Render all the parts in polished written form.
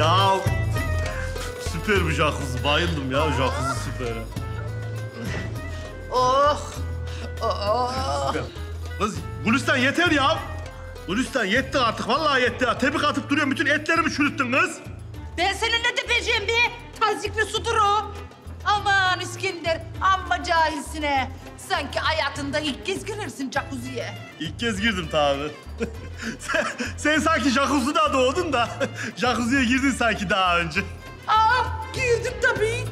Ya süper bu jacuzzi. Bayıldım ya. Jacuzzi süper. Oh. Oh. Kız Gülistan yeter ya. Gülistan yetti artık. Vallahi yetti ya. Tebrik atıp duruyorum. Bütün etlerimi çürüttün kız. Ben seninle tepeceğim be. Tazikli sudur o. Aman İskender. Amma cahilsine. Sanki hayatında ilk kez girersin jacuzziye. İlk kez girdim tabii. sen sanki jacuzzi'da doğdun da jacuzziye girdin sanki daha önce. Aa, girdim tabii.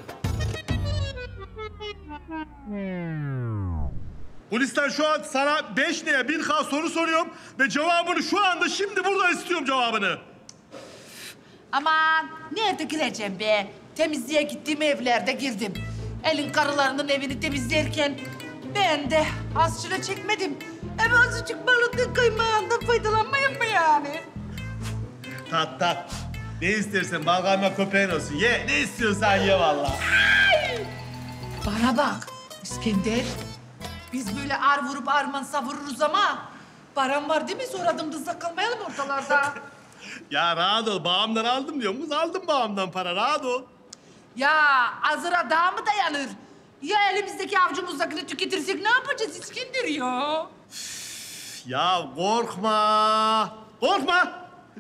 Gülistan şu an sana 5N 1000K soru soruyorum ve cevabını şu anda şimdi burada istiyorum cevabını. Aman nerede gireceğim be? Temizliğe gittiğim evlerde girdim. Elin karılarının evini temizlerken ben de az çile çekmedim. Hem azıcık balıklı kıymağından faydalanmayayım mı yani? Tat. Ne istersen bal kaymak köpeğin olsun. Ye, ne istiyorsan ye vallahi. Ay! Bana bak İskender. Biz böyle ar vurup arman savururuz ama... ...param var değil mi? Soradım dızda kalmayalım ortalarda. Ya rahat ol, bağımdan aldım diyorum kız. Aldım bağımdan para, rahat ol. Ya azıra daha mı dayanır? Ya elimizdeki avcumuzdakini tüketirsek ne yapacağız İskender ya? Üf, ya korkma. Korkma.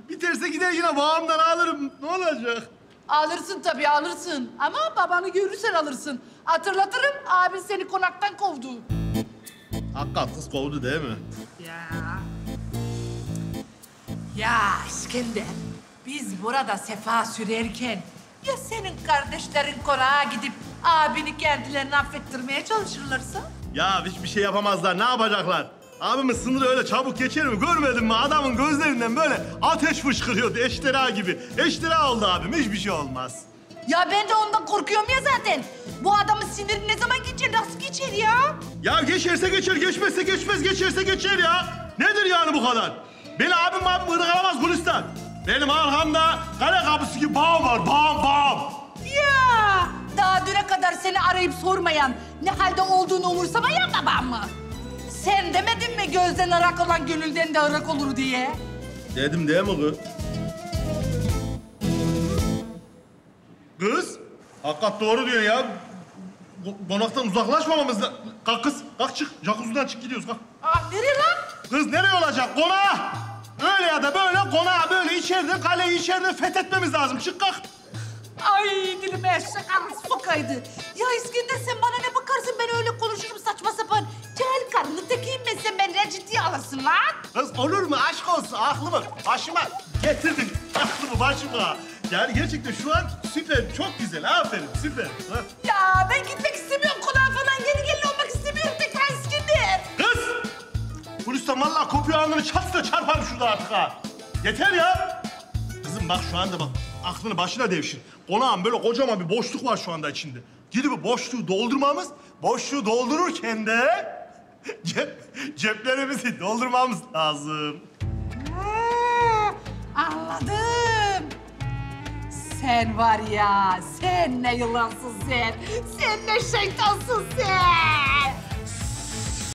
Biterse gider yine bağımdan alırım. Ne olacak? Alırsın tabii alırsın. Ama babanı görürsen alırsın. Hatırlatırım abin seni konaktan kovdu. Hakikaten kız kovdu değil mi? Ya İskender biz burada sefa sürerken... ...ya senin kardeşlerin konağa gidip... ...abini kendilerini affettirmeye çalışırlarsa? Ya hiçbir şey yapamazlar. Ne yapacaklar? Abimin sınırı öyle çabuk geçer mi? Görmedin mi? Adamın gözlerinden böyle ateş fışkırıyordu. Eştera gibi. Eştera oldu abim. Hiçbir şey olmaz. Ya ben de ondan korkuyorum ya zaten. Bu adamın siniri ne zaman geçer? Nasıl geçer ya? Ya geçerse geçer, geçmezse geçmez. Geçerse geçer ya. Nedir yani bu kadar? Beni abim hırkalamaz Gülistan. Benim arkamda kale kapısı gibi bağım var. Bağım. Ya daha düne kadar seni arayıp sormayan, ne halde olduğunu umursamayan babam mı? Sen demedin mi gözden ırak olan gönülden de ırak olur diye? Dedim değil mi kız? Kız, hakikat doğru diyor ya. Konaktan uzaklaşmamamız lazım. Kalk kız, kalk çık. Jacuzzi'den çık gidiyoruz, kalk. Ah, nereye lan? Kız nereye olacak? Konağa! Öyle ya da böyle konağa böyle içeride, kaleyi içeride fethetmemiz lazım. Çık kalk. Ay dilime eşek sokaydı. Ya İskender sen bana ne bakarsın ben öyle konuşurum saçma sapan. Cahil karnını tekiyim ben sen beni ciddiye alasın lan. Kız olur mu aşk olsun aklımı başıma getirdin aklımı başıma. Yani gerçekten şu an süper çok güzel aferin süper. Ha. Ya ben gitmek istemiyorum konağa falan yeni gelin olmak istemiyorum tekrar İskender. Kız! Gülistan vallahi kopuyor alnını çatsla çarparım şurada artık ha. Yeter ya. Kızım bak şu anda bak. Aklını başına devşir. Konağın böyle kocaman bir boşluk var şu anda içinde. Gidip boşluğu doldurmamız, boşluğu doldururken de ceplerimizi doldurmamız lazım. Ha, anladım. Sen var ya, sen ne yılansın sen. Sen ne şeytansın sen.